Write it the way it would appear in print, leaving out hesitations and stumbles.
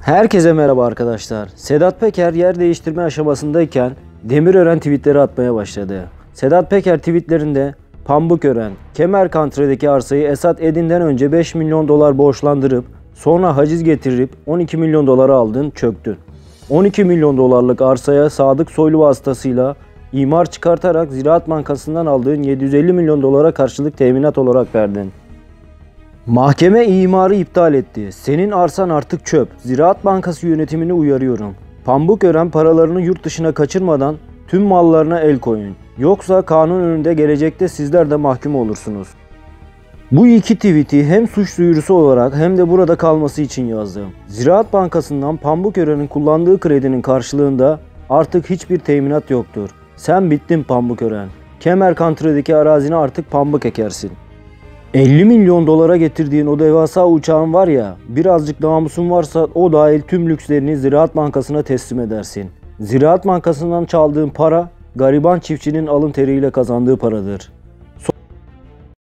Herkese merhaba arkadaşlar. Sedat Peker yer değiştirme aşamasındayken Demirören tweetleri atmaya başladı. Sedat Peker tweetlerinde Pambıkören, Kemer Country'deki arsayı Esat Edin'den önce 5 milyon dolar borçlandırıp sonra haciz getirip 12 milyon dolara aldın, çöktün. 12 milyon dolarlık arsaya Sadık Soylu vasıtasıyla imar çıkartarak Ziraat Bankası'ndan aldığın 750 milyon dolara karşılık teminat olarak verdin. Mahkeme imarı iptal etti. Senin arsan artık çöp. Ziraat Bankası yönetimini uyarıyorum. Pambıkören paralarını yurt dışına kaçırmadan tüm mallarına el koyun. Yoksa kanun önünde gelecekte sizler de mahkum olursunuz. Bu iki tweet'i hem suç duyurusu olarak hem de burada kalması için yazdım. Ziraat Bankası'ndan Pambıkören'in kullandığı kredinin karşılığında artık hiçbir teminat yoktur. Sen bittin Pambıkören. Kemer Country'deki arazine artık pambık ekersin. 50 milyon dolara getirdiğin o devasa uçağın var ya, birazcık namusun varsa o dahil tüm lükslerini Ziraat Bankası'na teslim edersin. Ziraat Bankası'ndan çaldığın para, gariban çiftçinin alın teriyle kazandığı paradır.